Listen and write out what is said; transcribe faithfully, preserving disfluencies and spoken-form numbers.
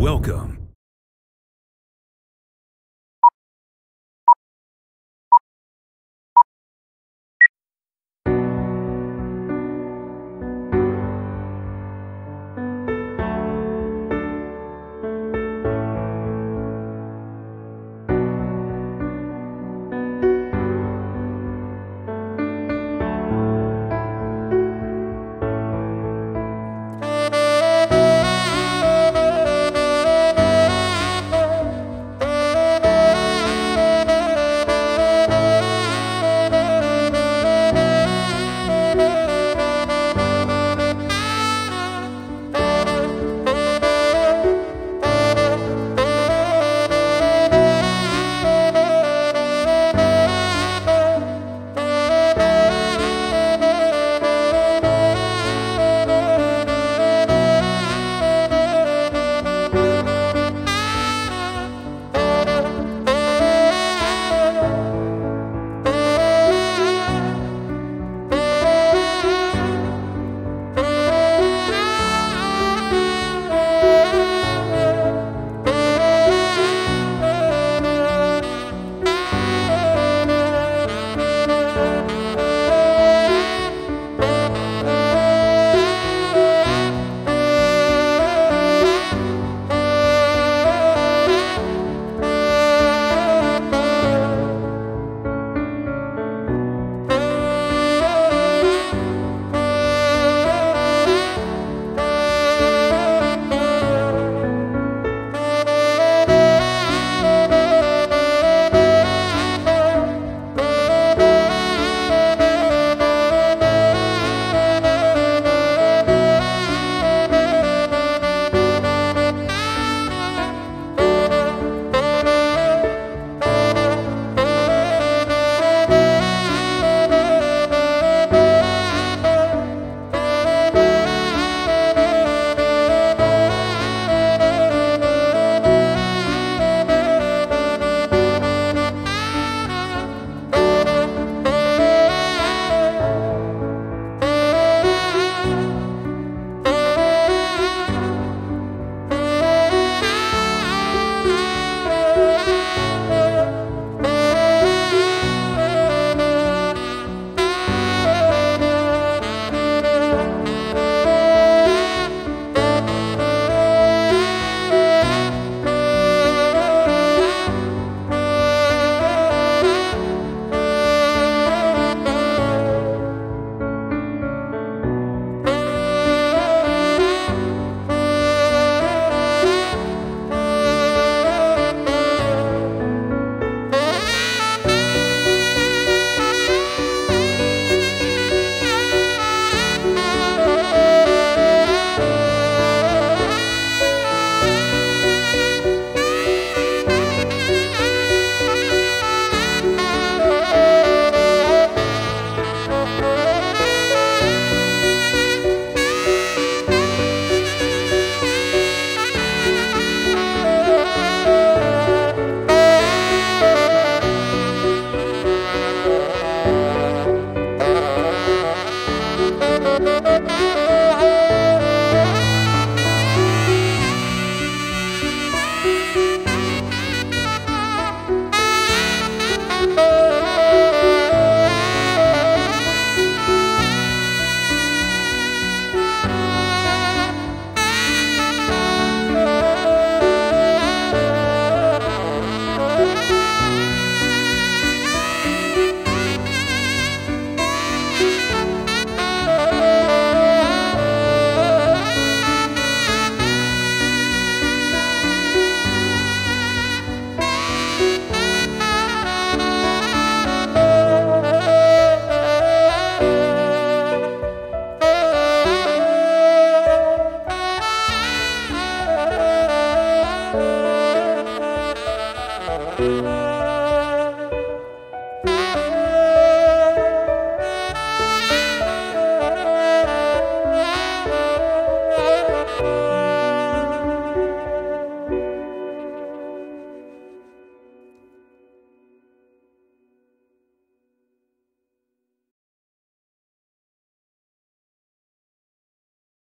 Welcome